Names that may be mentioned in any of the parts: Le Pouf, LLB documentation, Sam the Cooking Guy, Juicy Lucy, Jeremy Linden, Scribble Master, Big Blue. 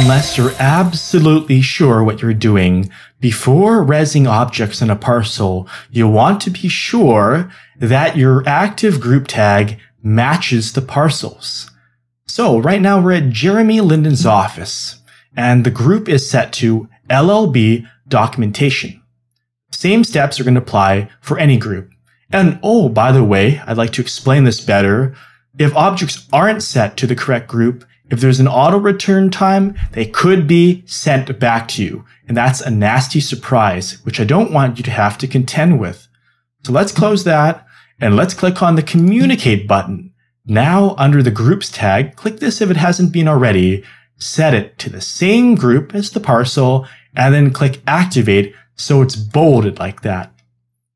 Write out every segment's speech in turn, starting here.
unless you're absolutely sure what you're doing. Before resing objects in a parcel, you want to be sure that your active group tag matches the parcels. So right now we're at Jeremy Linden's office, and the group is set to LLB documentation. Same steps are going to apply for any group. And oh, by the way, I'd like to explain this better. If objects aren't set to the correct group, if there's an auto return time, they could be sent back to you. And that's a nasty surprise, which I don't want you to have to contend with. So let's close that and let's click on the communicate button. Now under the groups tag, click this if it hasn't been already, set it to the same group as the parcel, and then click activate so it's bolded like that.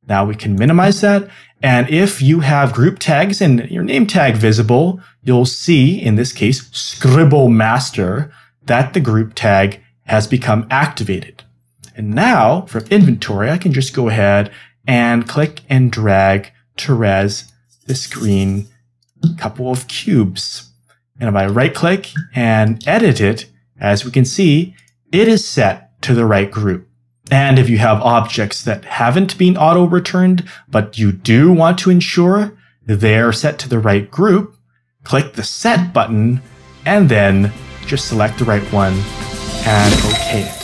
Now we can minimize that. And if you have group tags and your name tag visible, you'll see, in this case, Scribble Master, that the group tag has become activated. And now from inventory, I can just go ahead and click and drag to res the screen a couple of cubes. And if I right click and edit it, as we can see, it is set to the right group. And if you have objects that haven't been auto-returned, but you do want to ensure they're set to the right group, click the Set button, and then just select the right one and OK it.